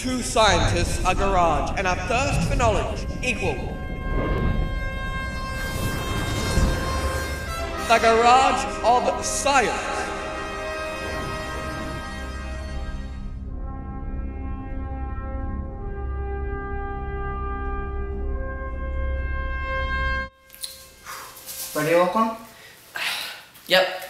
Two scientists, a garage, and a thirst for knowledge equal. The Garage of Science. Ready, Lachlan? Yep.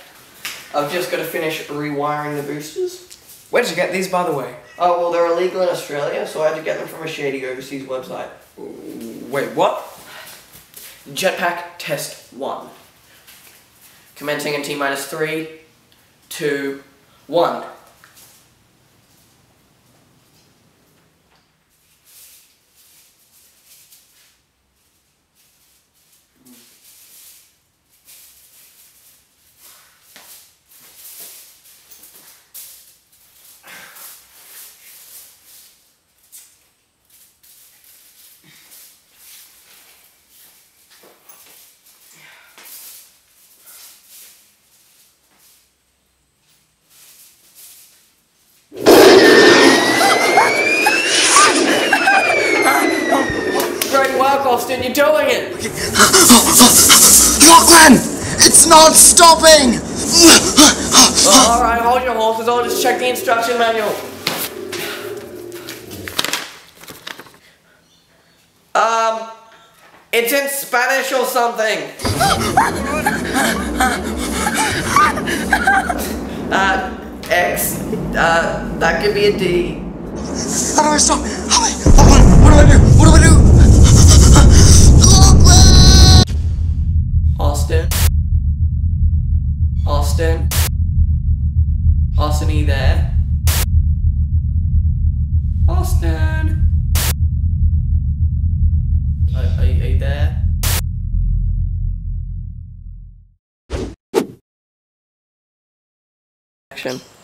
I've just got to finish rewiring the boosters. Where'd you get these, by the way? Oh, well, they're illegal in Australia, so I had to get them from a shady overseas website. Wait, what? Jetpack test 1. Commencing in T-minus 3, 2, 1. Austin, you're doing it! Okay. Lachlan! It's not stopping! Alright, hold your horses. I'll just check the instruction manual. It's in Spanish or something. X. That could be a D. How do I stop? What do I do? What do I do? Austin, are you there? Austin! Are you there? Action.